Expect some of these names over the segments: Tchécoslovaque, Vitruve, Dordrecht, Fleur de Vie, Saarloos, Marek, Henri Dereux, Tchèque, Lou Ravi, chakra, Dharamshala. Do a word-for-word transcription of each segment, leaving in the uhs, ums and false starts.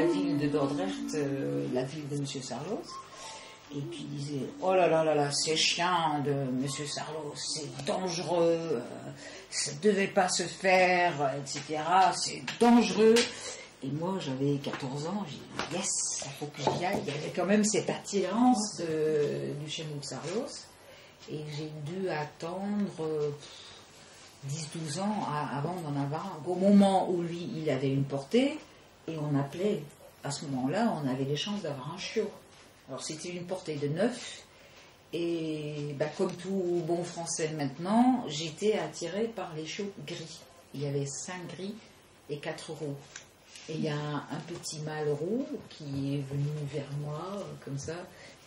la ville de Dordrecht, euh, la ville de M. Saarloos, et qui disait « Oh là là là là, ces chiens de M. Saarloos, c'est dangereux, euh, ça ne devait pas se faire, et cetera, c'est dangereux ». Et moi, j'avais quatorze ans, j'ai dit « Yes, il faut que j'y aille ». Il y avait quand même cette attirance euh, du chien de Saarloos, et j'ai dû attendre... Euh, dix douze ans avant d'en avoir un. Au moment où lui, il avait une portée, et on appelait, à ce moment-là, on avait les chances d'avoir un chiot. Alors c'était une portée de neuf, et bah, comme tout bon français maintenant, j'étais attirée par les chiots gris. Il y avait cinq gris et quatre roux. Et il y a un, un petit mâle roux qui est venu vers moi, comme ça.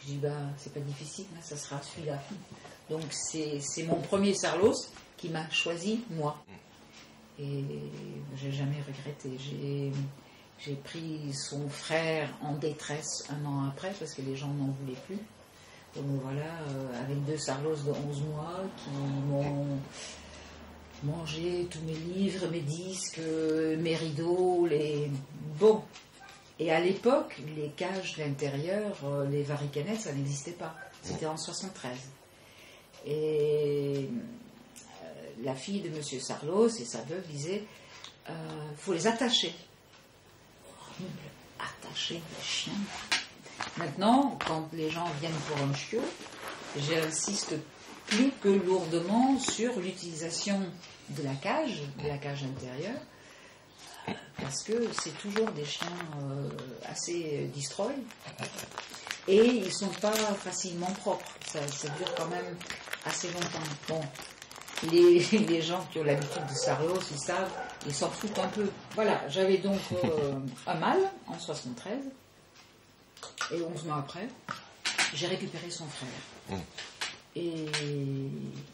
Je dis, bah, c'est pas difficile, hein, ça sera celui-là. Donc c'est mon premier Saarloos qui m'a choisi, moi. Et j'ai jamais regretté. J'ai pris son frère en détresse un an après, parce que les gens n'en voulaient plus. Donc voilà, euh, avec deux Saarloos de onze mois qui m'ont mangé tous mes livres, mes disques, mes rideaux, les... Bon. Et à l'époque, les cages d'intérieur, les varicanettes, ça n'existait pas. C'était en soixante-treize. Et... la fille de M. Saarloos et sa veuve disait euh, « faut les attacher ». Horrible, attacher les chiens. Maintenant, quand les gens viennent pour un chiot, j'insiste plus que lourdement sur l'utilisation de la cage, de la cage intérieure, parce que c'est toujours des chiens euh, assez destroy, et ils ne sont pas facilement propres. Ça, ça dure quand même assez longtemps. Bon. Les, les gens qui ont l'habitude de Saarloos, ils savent, ils s'en foutent un peu. Voilà, j'avais donc euh, un mâle en soixante-treize, et onze mois après, j'ai récupéré son frère. Et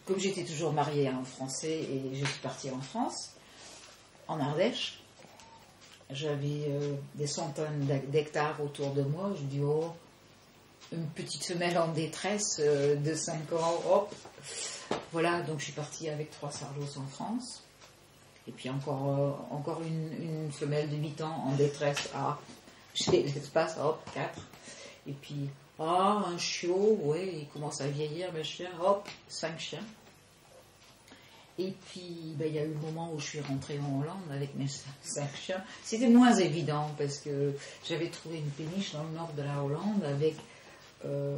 comme j'étais toujours mariée à un Français et je suis partie en France, en Ardèche, j'avais euh, des centaines d'hectares autour de moi, je dis oh, une petite femelle en détresse euh, de cinq ans, hop. Voilà, donc je suis partie avec trois Saarloos en France. Et puis encore, euh, encore une, une femelle de huit ans en détresse. Ah, j'ai l'espace, hop, quatre. Et puis, ah, un chiot, ouais, il commence à vieillir, mes chiens, hop, cinq chiens. Et puis, ben, y a eu le moment où je suis rentrée en Hollande avec mes cinq chiens. C'était moins évident parce que j'avais trouvé une péniche dans le nord de la Hollande avec... Euh,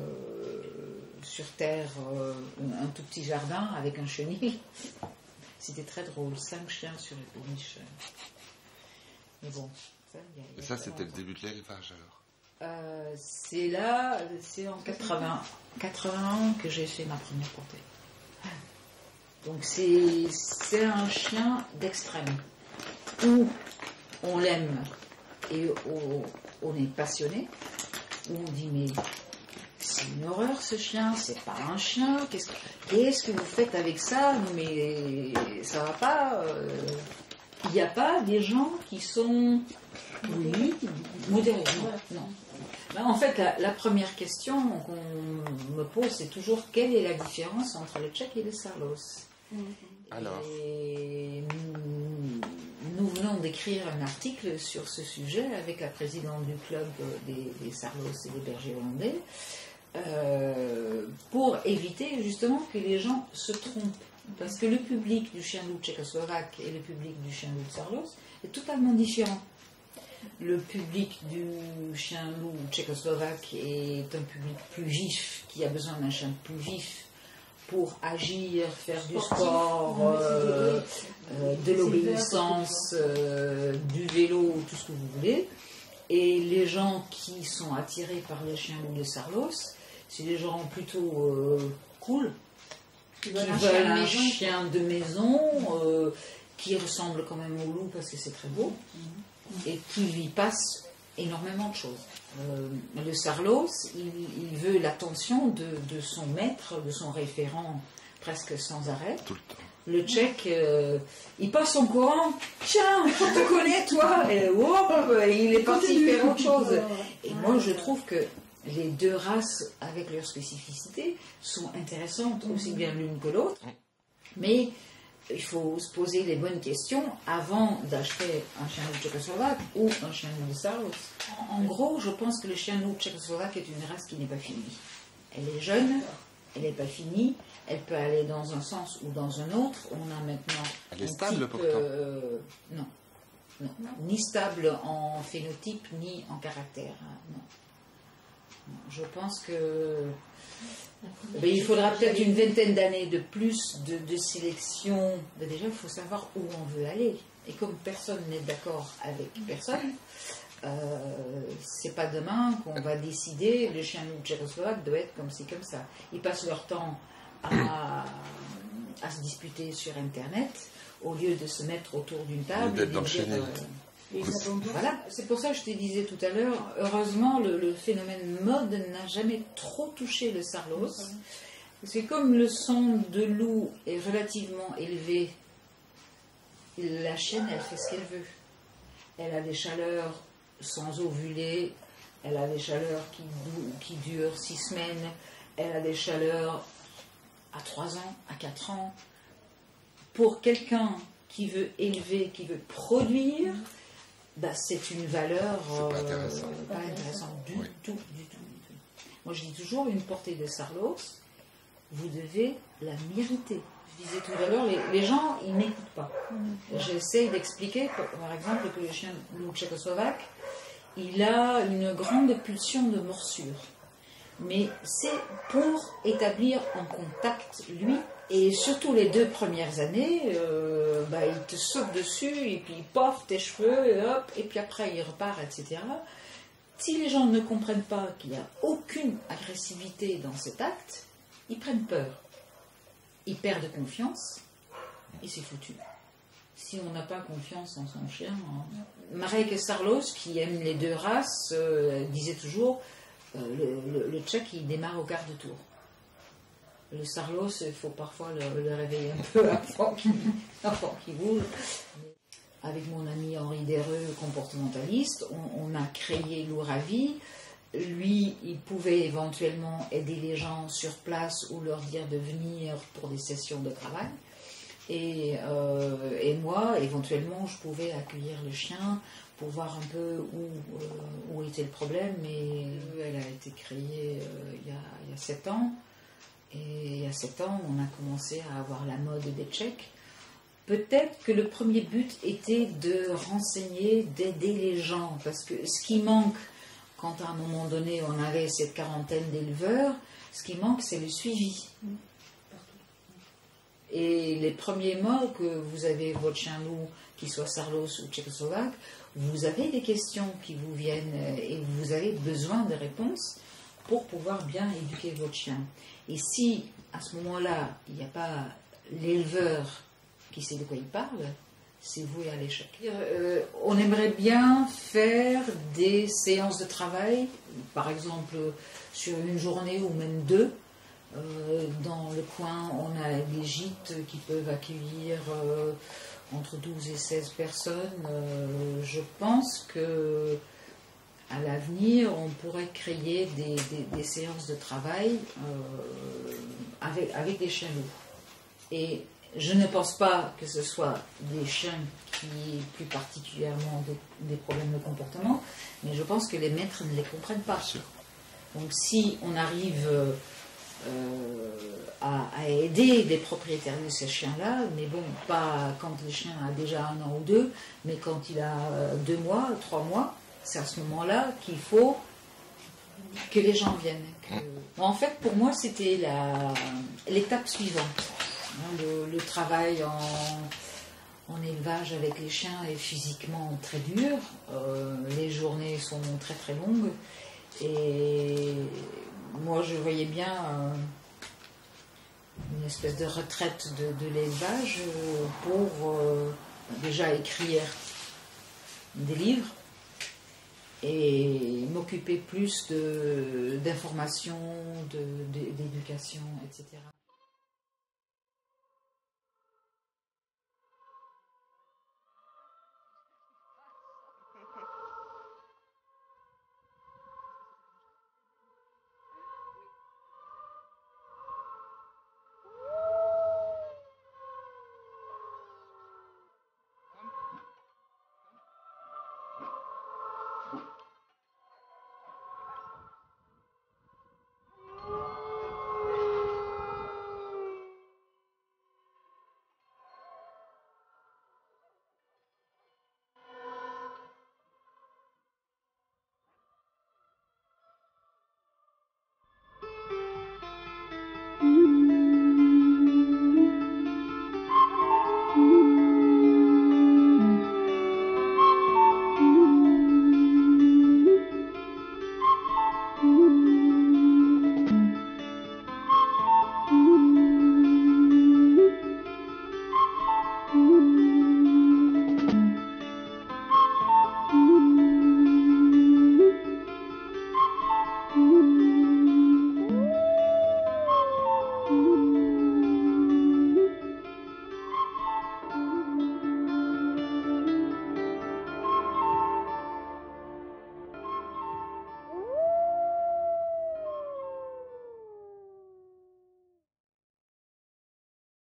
sur terre euh, un tout petit jardin avec un chenil. C'était très drôle, cinq chiens sur les péniches. Mais bon, ça, y a, y a. Et ça, c'était le début de l'élevage alors euh, C'est là, c'est en quatre-vingt-un que j'ai fait ma première portée. Donc c'est un chien d'extrême. Où on l'aime et où on est passionné, où on dit mais... c'est une horreur ce chien, c'est pas un chien, qu'est-ce que, qu'est-ce que vous faites avec ça, mais ça va pas. Il euh, n'y a pas des gens qui sont, oui, modérés. Non. Non. Ben, en fait, la, la première question qu'on me pose, c'est toujours quelle est la différence entre le Tchèque et le Saarloos. Alors. Et nous venons d'écrire un article sur ce sujet avec la présidente du club des, des Saarloos et des bergers hollandais. Euh, pour éviter justement que les gens se trompent. Parce que le public du chien loup tchécoslovaque et le public du chien loup de Saarloos est totalement différent. Le public du chien loup tchécoslovaque est un public plus vif, qui a besoin d'un chien plus vif pour agir, faire du sport, euh, euh, de l'obéissance, euh, du vélo, tout ce que vous voulez. Et les gens qui sont attirés par les chiens loups de Saarloos, c'est des gens plutôt euh, cool, qui veulent un chien de maison, euh, qui ressemble quand même au loup parce que c'est très beau, mm-hmm. et qui lui passe énormément de choses. Euh, le Saarloos, il, il veut l'attention de, de son maître, de son référent presque sans arrêt. Tout le temps. Le Tchèque, euh, il passe son courant, tiens, je te connais toi, et hop, il est parti faire autre chose. Et moi je trouve que les deux races, avec leurs spécificités, sont intéressantes, aussi bien l'une que l'autre, mais il faut se poser les bonnes questions avant d'acheter un chien loup tchécoslovaque ou un chien loup de Saarloos. En gros, je pense que le chien loup tchécoslovaque est une race qui n'est pas finie. Elle est jeune, elle n'est pas finie, elle peut aller dans un sens ou dans un autre. On a maintenant... Elle est stable pourtant euh, non. Non. non, ni stable en phénotype, ni en caractère. Non. Non. Je pense que... Mais il faudra peut-être une vingtaine d'années de plus de, de sélection. Mais déjà, il faut savoir où on veut aller. Et comme personne n'est d'accord avec personne, euh, c'est pas demain qu'on va décider le chien loup tchécoslovaque doit être comme ci, comme ça. Ils passent leur temps à, à se disputer sur Internet au lieu de se mettre autour d'une table. Et de dire, euh, et voilà. C'est pour ça que je te disais tout à l'heure, heureusement, le, le phénomène mode n'a jamais trop touché le Saarloos. Parce que comme le son de loup est relativement élevé, la chienne, elle fait ce qu'elle veut. Elle a des chaleurs sans ovuler, elle a des chaleurs qui, qui durent six semaines, elle a des chaleurs à trois ans, à quatre ans. Pour quelqu'un qui veut élever, qui veut produire... Bah, c'est une valeur euh, pas intéressante intéressant du, oui. tout, du, tout, du tout. Moi, je dis toujours, une portée de Saarloos, vous devez la mériter. Je disais tout à l'heure, les, les gens, ils n'écoutent pas. J'essaie d'expliquer, par exemple, que le chien loup tchécoslovaque, il a une grande pulsion de morsure. Mais c'est pour établir en contact, lui, et surtout les deux premières années, euh, bah, il te saute dessus, et puis pof, tes cheveux, et hop, et puis après il repart, et cetera. Si les gens ne comprennent pas qu'il n'y a aucune agressivité dans cet acte, ils prennent peur, ils perdent confiance, et c'est foutu. Si on n'a pas confiance en son chien... Hein. Marek et Saarloos, qui aiment les deux races, euh, disaient toujours, euh, le, le, le Tchèque, il démarre au quart de tour. Le Saarloos, il faut parfois le, le réveiller un peu avant qu'il qu'il bouge. Avec mon ami Henri Dereux, comportementaliste, on, on a créé Lou Ravi. Lui, il pouvait éventuellement aider les gens sur place ou leur dire de venir pour des sessions de travail. Et, euh, et moi, éventuellement, je pouvais accueillir le chien pour voir un peu où, euh, où était le problème. Mais elle a été créée euh, il y a, il y a sept ans. Et il y a sept ans, on a commencé à avoir la mode des Tchèques. Peut-être que le premier but était de renseigner, d'aider les gens. Parce que ce qui manque, quand à un moment donné on avait cette quarantaine d'éleveurs, ce qui manque, c'est le suivi. Et les premiers mois que vous avez votre chien loup, qu'il soit Saarloos ou tchécoslovaque, vous avez des questions qui vous viennent et vous avez besoin de réponses pour pouvoir bien éduquer votre chien. Et si, à ce moment-là, il n'y a pas l'éleveur qui sait de quoi il parle, c'est voué à l'échec. Euh, on aimerait bien faire des séances de travail, par exemple sur une journée ou même deux. Euh, dans le coin, on a des gîtes qui peuvent accueillir euh, entre douze et seize personnes. Euh, je pense que... À l'avenir, on pourrait créer des, des, des séances de travail euh, avec, avec des chiens loups. Et je ne pense pas que ce soit des chiens qui aient plus particulièrement des, des problèmes de comportement, mais je pense que les maîtres ne les comprennent pas. Donc si on arrive euh, à, à aider des propriétaires de ces chiens-là, mais bon, pas quand le chien a déjà un an ou deux, mais quand il a deux mois, trois mois, c'est à ce moment-là qu'il faut que les gens viennent. Que... En fait, pour moi, c'était la... l'étape suivante. Le, le travail en... en élevage avec les chiens est physiquement très dur. Euh, les journées sont très très longues. Et moi, je voyais bien euh, une espèce de retraite de, de l'élevage pour euh, déjà écrire des livres, et m'occuper plus d'informations, d'éducation, et cetera